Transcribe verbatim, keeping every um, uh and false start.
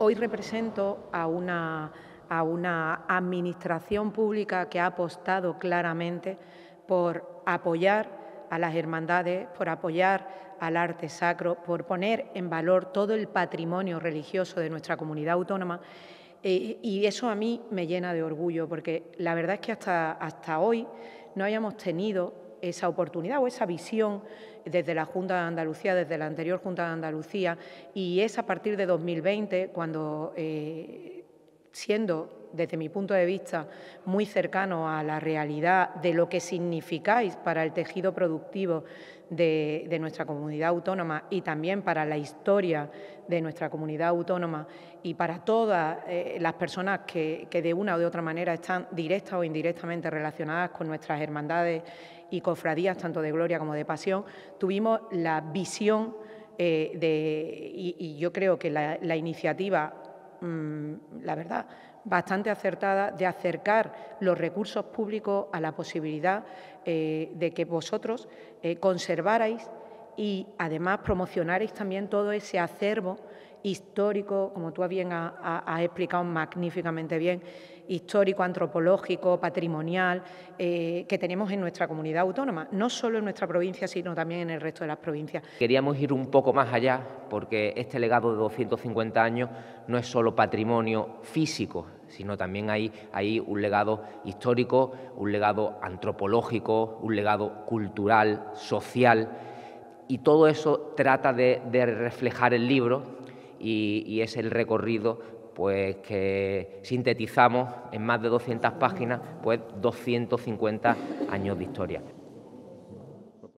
Hoy represento a una, a una administración pública que ha apostado claramente por apoyar a las hermandades, por apoyar al arte sacro, por poner en valor todo el patrimonio religioso de nuestra comunidad autónoma. Eh, y eso a mí me llena de orgullo, porque la verdad es que hasta, hasta hoy no habíamos tenido esa oportunidad o esa visión desde la Junta de Andalucía, desde la anterior Junta de Andalucía, y es a partir de dos mil veinte cuando, eh, siendo desde mi punto de vista muy cercano a la realidad de lo que significáis para el tejido productivo de, de nuestra comunidad autónoma y también para la historia de nuestra comunidad autónoma y para todas eh, las personas que, que de una o de otra manera están directa o indirectamente relacionadas con nuestras hermandades y cofradías, tanto de gloria como de pasión, tuvimos la visión eh, de, y, y yo creo que la, la iniciativa, mmm, la verdad, bastante acertada de acercar los recursos públicos a la posibilidad eh, de que vosotros eh, conservarais y, además, promocionarais también todo ese acervo histórico, como tú bien has explicado magníficamente bien, histórico, antropológico, patrimonial, eh, que tenemos en nuestra comunidad autónoma, no solo en nuestra provincia, sino también en el resto de las provincias. Queríamos ir un poco más allá, porque este legado de doscientos cincuenta años no es solo patrimonio físico, sino también hay, hay un legado histórico, un legado antropológico, un legado cultural, social, y todo eso trata de, de reflejar el libro. Y, y es el recorrido pues, que sintetizamos en más de doscientas páginas, pues doscientos cincuenta años de historia.